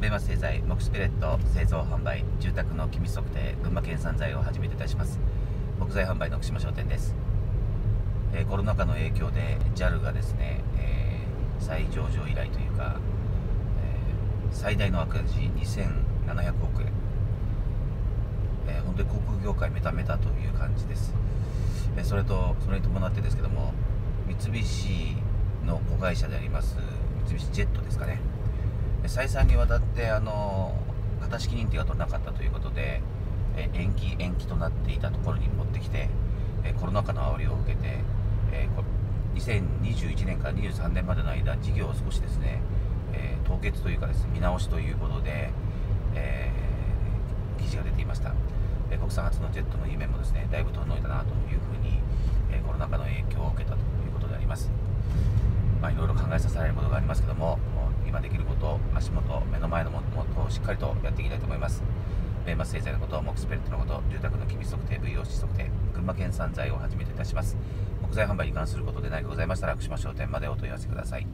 米和製材木スピレット製造販売住宅の機密測定群馬県産材をはじめといたします木材販売の串間商店です。コロナ禍の影響で JAL がですね、再上場以来というか、最大の赤字2700億円、本当に航空業界メタメタという感じです。それに伴ってですけども、三菱の子会社であります三菱ジェットですかね、再三にわたって型式認定が取れなかったということで延期となっていたところに持ってきて、コロナ禍の煽りを受けて2021年から23年までの間、事業を少しですね凍結というかですね、見直しということで記事が出ていました。国産初のジェットの夢もですね、だいぶ遠のいたなというふうにコロナ禍の影響を受けたということであります。いろいろ考えさせられることがありますけども、今できることを足元、目の前のものをしっかりとやっていきたいと思います。米和製材のこと、木スペレットのこと、住宅の機密測定 VOC 測定、群馬県産材をはじめといたします木材販売に関することで何かございましたら串間商店までお問い合わせください。